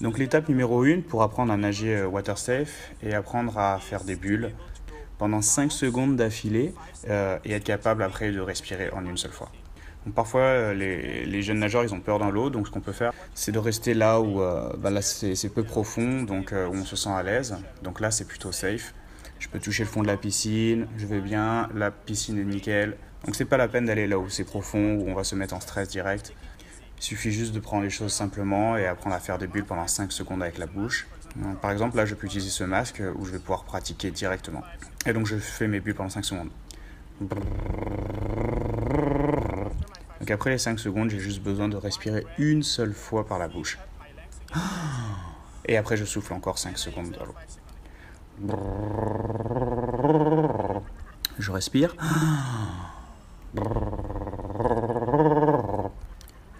Donc l'étape numéro 1 pour apprendre à nager water safe et apprendre à faire des bulles pendant 5 secondes d'affilée et être capable après de respirer en une seule fois. Donc parfois les jeunes nageurs ils ont peur dans l'eau, donc ce qu'on peut faire c'est de rester là où là c'est peu profond, donc où on se sent à l'aise, donc là c'est plutôt safe. Je peux toucher le fond de la piscine, je vais bien, la piscine est nickel. Donc c'est pas la peine d'aller là où c'est profond, où on va se mettre en stress direct. Il suffit juste de prendre les choses simplement et apprendre à faire des bulles pendant 5 secondes avec la bouche. Donc, par exemple, là, je peux utiliser ce masque où je vais pouvoir pratiquer directement. Et donc, je fais mes bulles pendant 5 secondes. Donc après les 5 secondes, j'ai juste besoin de respirer une seule fois par la bouche. Et après, je souffle encore 5 secondes dans l'eau. Je respire.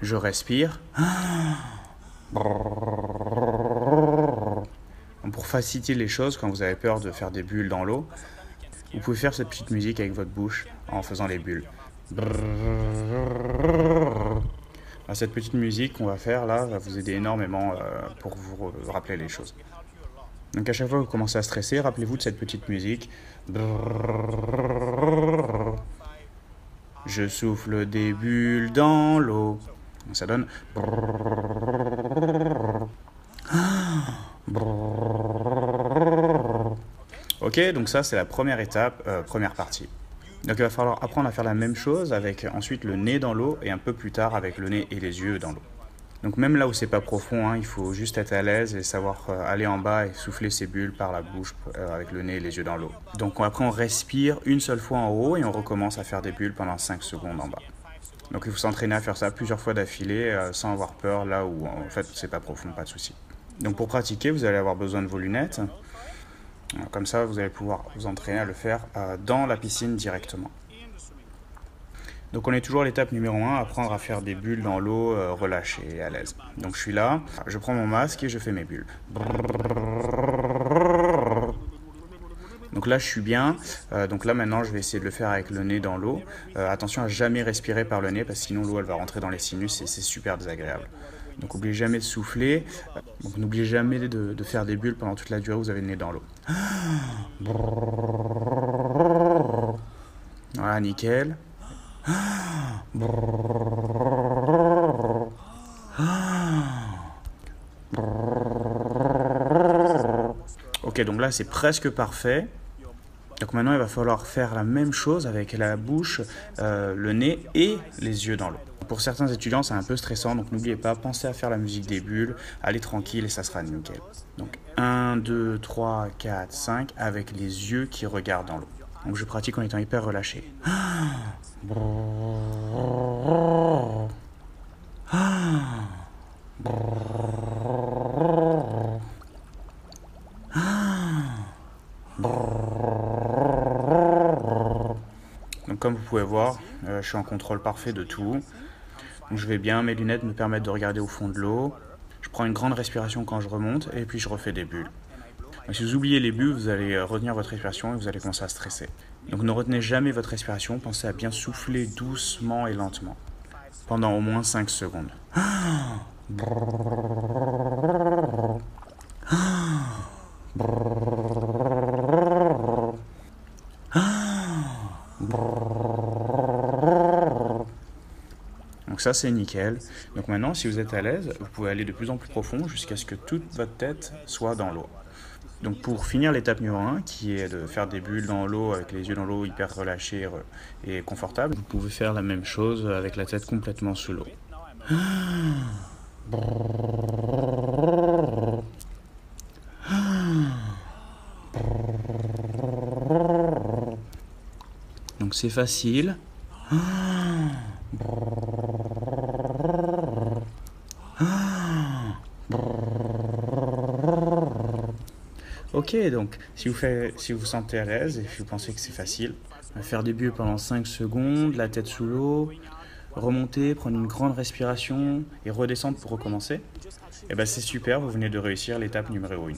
Je respire. Pour faciliter les choses, quand vous avez peur de faire des bulles dans l'eau, vous pouvez faire cette petite musique avec votre bouche en faisant les bulles. Cette petite musique qu'on va faire là va vous aider énormément pour vous rappeler les choses. Donc à chaque fois que vous commencez à stresser, rappelez-vous de cette petite musique. Je souffle des bulles dans l'eau. Ça donne. Ok, donc ça c'est la première étape, première partie. Donc il va falloir apprendre à faire la même chose avec ensuite le nez dans l'eau et un peu plus tard avec le nez et les yeux dans l'eau. Donc même là où c'est pas profond, hein, il faut juste être à l'aise et savoir aller en bas et souffler ses bulles par la bouche avec le nez et les yeux dans l'eau. Donc après on respire une seule fois en haut et on recommence à faire des bulles pendant 5 secondes en bas. Donc il faut s'entraîner à faire ça plusieurs fois d'affilée sans avoir peur là où en fait c'est pas profond, pas de souci. Donc pour pratiquer vous allez avoir besoin de vos lunettes, comme ça vous allez pouvoir vous entraîner à le faire dans la piscine directement. Donc on est toujours à l'étape numéro 1, apprendre à faire des bulles dans l'eau relâchée et à l'aise. Donc je suis là, je prends mon masque et je fais mes bulles. Donc là je suis bien, donc là maintenant je vais essayer de le faire avec le nez dans l'eau. Attention à jamais respirer par le nez parce que sinon l'eau elle va rentrer dans les sinus et c'est super désagréable. Donc n'oubliez jamais de souffler, donc n'oubliez jamais de faire des bulles pendant toute la durée où vous avez le nez dans l'eau. Voilà, nickel. Ok, donc là c'est presque parfait. Donc maintenant il va falloir faire la même chose avec la bouche, le nez et les yeux dans l'eau. Pour certains étudiants c'est un peu stressant, donc n'oubliez pas, pensez à faire la musique des bulles, allez tranquille et ça sera nickel. Donc 1, 2, 3, 4, 5 avec les yeux qui regardent dans l'eau. Donc je pratique en étant hyper relâché. Donc comme vous pouvez voir, je suis en contrôle parfait de tout. Donc je vais bien, mes lunettes me permettent de regarder au fond de l'eau. Je prends une grande respiration quand je remonte et puis je refais des bulles. Si vous oubliez les bulles, vous allez retenir votre respiration et vous allez commencer à stresser. Donc ne retenez jamais votre respiration, pensez à bien souffler doucement et lentement. Pendant au moins 5 secondes. Donc ça c'est nickel. Donc maintenant si vous êtes à l'aise, vous pouvez aller de plus en plus profond jusqu'à ce que toute votre tête soit dans l'eau. Donc pour finir l'étape numéro 1, qui est de faire des bulles dans l'eau avec les yeux dans l'eau hyper relâchés et confortables, vous pouvez faire la même chose avec la tête complètement sous l'eau. Donc c'est facile. Ok, donc si vous sentez à l'aise et si vous pensez que c'est facile, faire des bulles pendant 5 secondes, la tête sous l'eau, remonter, prendre une grande respiration et redescendre pour recommencer, et ben c'est super, vous venez de réussir l'étape numéro 1.